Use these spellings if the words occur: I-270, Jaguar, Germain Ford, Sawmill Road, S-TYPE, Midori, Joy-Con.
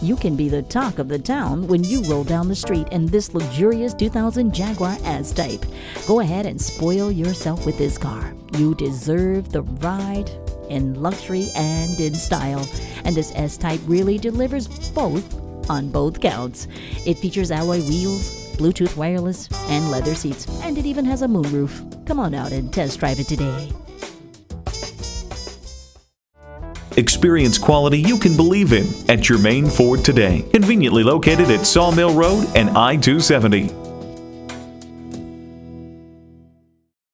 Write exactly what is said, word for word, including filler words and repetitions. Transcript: You can be the talk of the town when you roll down the street in this luxurious two thousand Jaguar S-Type. Go ahead and spoil yourself with this car. You deserve the ride in luxury and in style. And this S-Type really delivers both on both counts. It features alloy wheels, Bluetooth wireless, and leather seats. And it even has a moonroof. Come on out and test drive it today. Experience quality you can believe in at Germain Ford today. Conveniently located at Sawmill Road and I two seventy.